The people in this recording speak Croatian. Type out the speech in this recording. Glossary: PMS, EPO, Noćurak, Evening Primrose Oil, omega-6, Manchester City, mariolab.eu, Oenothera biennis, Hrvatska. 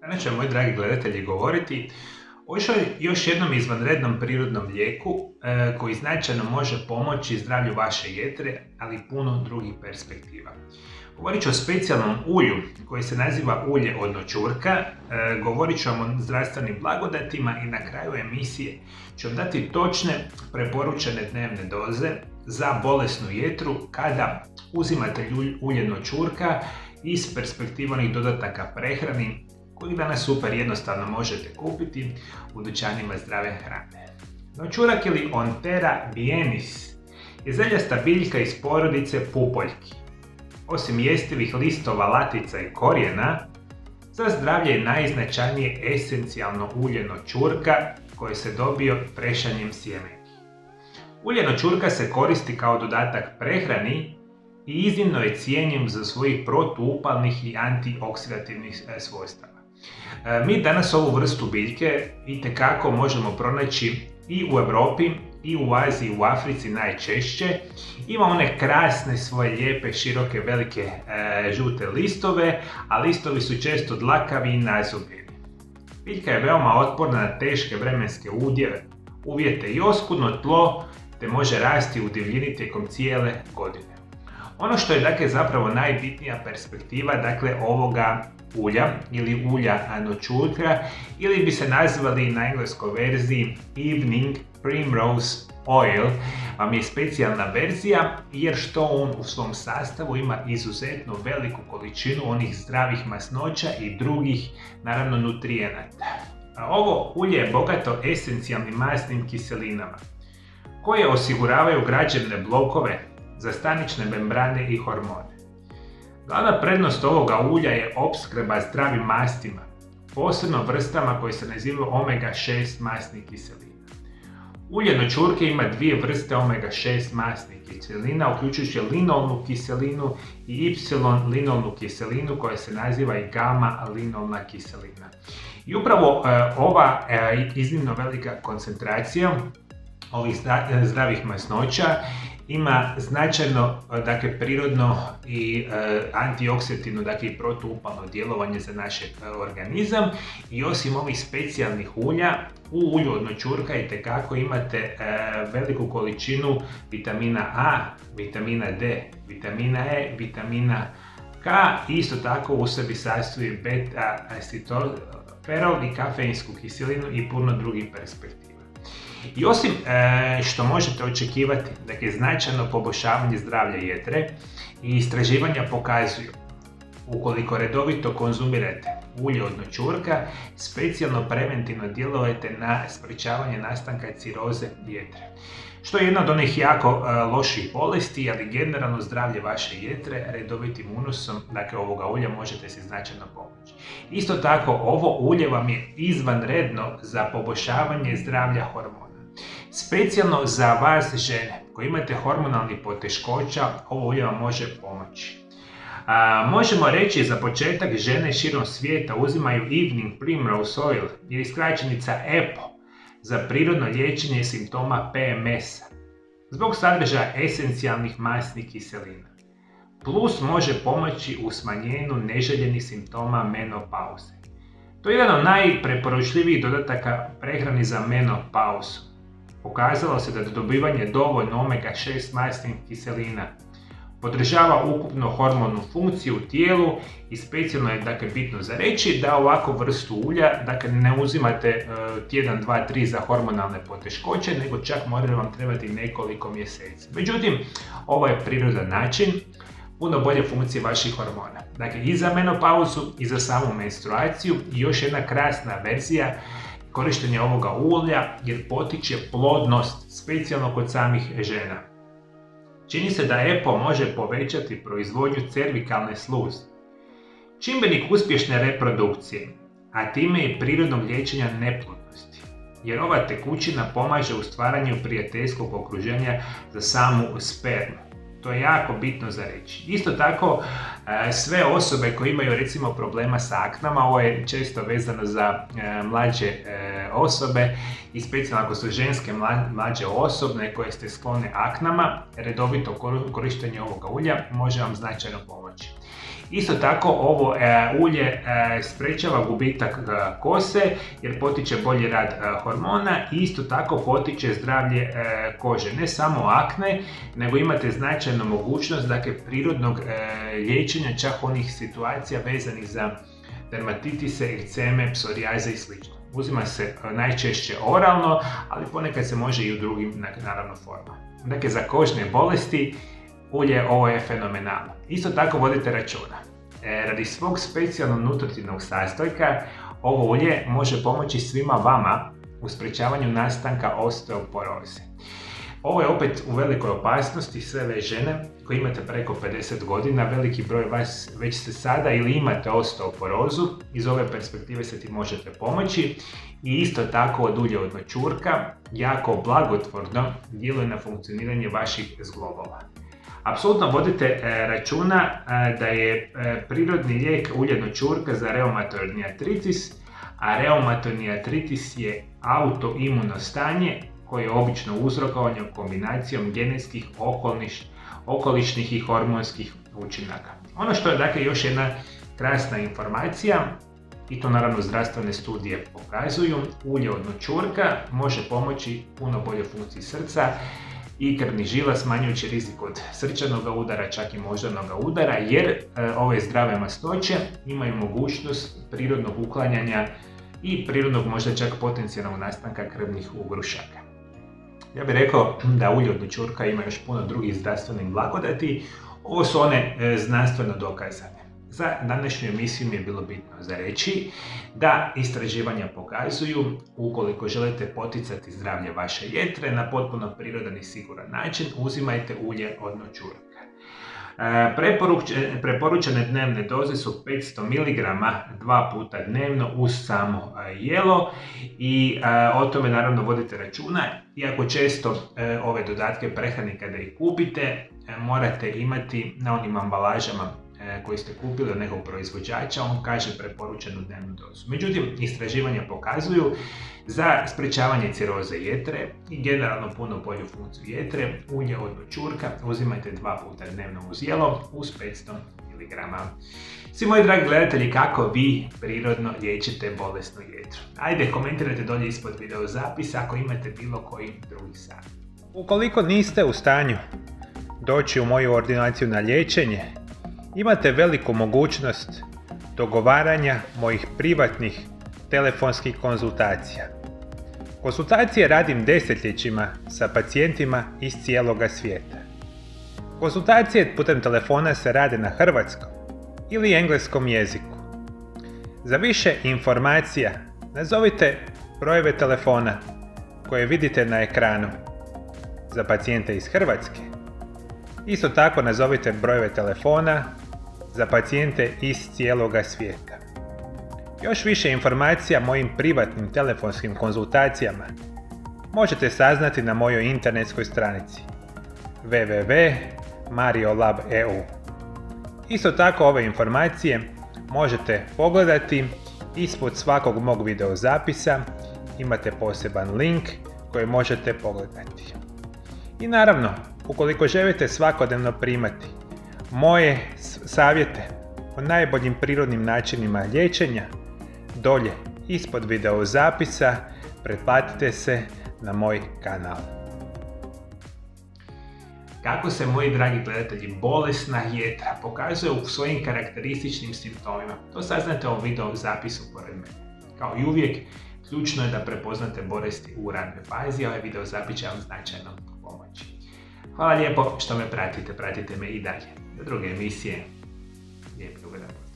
Danas ćemo, moji dragi gledatelji, govoriti o još jednom izvanrednom prirodnom lijeku koji značajno može pomoći zdravlju vaše jetre, ali i puno drugih perspektiva. Govorit ću o specijalnom ulju koji se naziva ulje od noćurka, govorit ću vam o zdravstvenim blagodatima i na kraju emisije ću vam dati točne preporučene dnevne doze za bolesnu jetru kada uzimate ulje noćurka iz perspektive onih dodataka prehrani kojih danas super jednostavno možete kupiti u dućanima zdrave hrane. Noćurak ili Oenothera biennis je zeljasta biljka iz porodice pupoljki. Osim jestivih listova, latica i korijena, za zdravlje je najznačajnije esencijalno ulje noćurka koje se dobije prešanjem sjemenki. Ulje noćurka se koristi kao dodatak prehrani i iznimno je cijenjen za svojih protuupalnih i antioksidativnih svojstava. Mi danas ovu vrstu biljke itekako možemo pronaći i u Europi i u Aziji i u Africi najčešće. Ima one krasne svoje lijepe, široke, velike žute listove, a listovi su često dlakavi i nazubljeni. Biljka je veoma otporna na teške vremenske uvjete i oskudno tlo, te može rasti u divljini tijekom cijele godine. Ono što je dakle zapravo najbitnija perspektiva dakle ovoga ulja ili ulja noćurka, ili bi se nazvali na engleskoj verziji Evening Primrose Oil, vam je specijalna verzija jer što on u svom sastavu ima izuzetno veliku količinu onih zdravih masnoća i drugih naravno nutrijenata. Ovo ulje je bogato esencijalnim masnim kiselinama koje osiguravaju građevne blokove za stanične membrane i hormone. Glavna prednost ovoga ulja je opskrba zdravim mastima, posebno vrstama koje se nazivaju omega-6 masnih kiselina. Ulje noćurke ima dvije vrste omega-6 masnih kiselina, uključujući linolnu kiselinu i y-linolnu kiselinu koja se naziva i gama-linolna kiselina. I upravo ova iznimno velika koncentracija ovih zdravih masnoća ima značajno dakle prirodno i antioksidativno dakle i protuupalno djelovanje za naš organizam i osim ovih specijalnih ulja u ulju od noćurka itekako imate veliku količinu vitamina A, vitamina D, vitamina E, vitamina K i isto tako u sebi sastoji beta-acetoferol i kafeinsku kiselinu i puno drugih perspektiva. I osim što možete očekivati dakle značajno poboljšavanje zdravlja jetre i istraživanja pokazuju ukoliko redovito konzumirate ulje od noćurka specijalno preventivno djelujete na sprječavanje nastanka ciroze jetre. Što je jedna od onih jako loših bolesti, ali generalno zdravlje vaše jetre redovitim unosom dakle ovoga ulja možete se značajno pomoći. Isto tako ovo ulje vam je izvanredno za poboljšavanje zdravlja hormona. Specijalno za vas žene koji imate hormonalnih poteškoća, ovo ulje vam može pomoći. Možemo reći za početak žene širom svijeta uzimaju Evening Primrose Oil ili skraćenica EPO za prirodno liječenje simptoma PMS-a zbog sadržaja esencijalnih masnih kiselina. Plus može pomoći u smanjenju neželjenih simptoma menopauze. To je jedan od najpreporučljivijih dodataka prehrani za menopauzu. Pokazalo se da dobivanje dovoljno omega-6 masnih kiselina podržava ukupno hormonalnu funkciju u tijelu i specijalno je dakle bitno za reći da ovakvu vrstu ulja dakle ne uzimate tjedan, dva, tri za hormonalne poteškoće, nego čak može vam trebati nekoliko mjeseci. Međutim, ovo je prirodan način puno bolje funkcije vaših hormona. Dakle, i za menopauzu i za samu menstruaciju i još jedna krasna verzija korištenja ovoga ulja jer potiče plodnost, specijalno kod samih žena. Čini se da EPO može povećati proizvodnju cervikalne sluzi, čimbenik uspješne reprodukcije, a time i prirodnog liječenja neplodnosti, jer ova tekućina pomaže u stvaranju prijateljskog okruženja za samu spermu. To je jako bitno za reći. Isto tako, sve osobe koje imaju recimo problema sa aknama, ovo je često vezano za mlađe osobe i specijalno ako su ženske mlađe osobe koje ste sklone aknama, redovito korištenje ovoga ulja može vam značajno pomoći. Isto tako ovo ulje sprečava gubitak kose jer potiče bolji rad hormona i isto tako potiče zdravlje kože. Ne samo akne, nego imate značajnu mogućnost prirodnog liječenja čak onih situacija vezanih za dermatitise, ekceme, psorijaze i sl. Uzima se najčešće oralno, ali ponekad se može i u drugim naravno formama. Dakle, za kožne bolesti ulje ovo je fenomenalno. Isto tako vodite računa. Radi svog specijalnog nutritivnog sastojka, ovo ulje može pomoći svima vama u sprečavanju nastanka osteoporoze. Ovo je opet u velikoj opasnosti, sve ove žene koje imate preko 50 godina, veliki broj vas već ste sada ili imate osteoporozu, iz ove perspektive se ti možete pomoći i isto tako od ulja od mačurka jako blagotvorno djeluje na funkcioniranje vaših zglobova. Apsolutno vodite računa da je prirodni lijek ulje mačurka za reumatoidni artritis, a reumatoidni artritis je autoimuno stanje koje je obično uzrokovano kombinacijom genetskih, okolišnih i hormonskih učinaka. Ono što je još jedna krasna informacija, i to naravno zdravstvene studije pokazuju, ulje od mačurka može pomoći puno boljoj funkciji srca i krvnih žila, smanjujući rizik od srčanog udara, čak i moždanog udara, jer ove zdrave masnoće imaju mogućnost prirodnog uklanjanja i prirodnog, možda čak potencijalnog nastanka krvnih ugrušaka. Ja bih rekao da ulje od mačurka ima još puno drugih zdravstvenih blagodati, ovo su one znanstveno dokazane. Za današnju emisiju mi je bilo bitno za reći da istraživanja pokazuju, ukoliko želite poticati zdravlje vaše jetre na potpuno prirodan i siguran način, uzimajte ulje od mačurka. Preporučene dnevne doze su 500 mg 2 puta dnevno uz samo jelo i o tome naravno vodite računa. Iako često ove dodatke prehrani kada ih kupite morate imati na onim ambalažama koji ste kupili od nekog proizvođača, on kaže preporučenu dnevnu dozu. Međutim, istraživanja pokazuju za sprečavanje ciroze jetre i generalno puno bolju funkciju jetre, ulje od mačurka uzimajte 2 puta dnevno uz jelo uz 500 mg. Svi moji dragi gledatelji, kako vi prirodno liječite bolesnu jetru? Ajde, komentirajte dolje ispod video zapisa ako imate bilo koji drugi savjet. Ukoliko niste u stanju doći u moju ordinaciju na liječenje, imate veliku mogućnost dogovaranja mojih privatnih telefonskih konzultacija. Konzultacije radim desetljećima sa pacijentima iz cijeloga svijeta. Konzultacije putem telefona se rade na hrvatskom ili engleskom jeziku. Za više informacija nazovite brojeve telefona koje vidite na ekranu za pacijente iz Hrvatske. Isto tako nazovite brojeve telefona za pacijente iz cijeloga svijeta. Još više informacija o mojim privatnim telefonskim konzultacijama možete saznati na mojoj internetskoj stranici www.mariolab.eu. Isto tako ove informacije možete pogledati ispod svakog mog videozapisa, imate poseban link koji možete pogledati. I naravno, ukoliko želite svakodnevno primati moje savjete o najboljim prirodnim načinima liječenja, dolje ispod video zapisa pretplatite se na moj kanal. Kako se, moji dragi gledatelji, bolesna jetra pokazuje u svojim karakterističnim simptomima, to saznate u video zapisu pored mene. Kao i uvijek, ključno je da prepoznate bolesti u ranoj fazi, a ovaj video zapis će vam značajno pomoći. Hvala lijepo što me pratite me i dalje. Za druge emisije, lijep ugodan.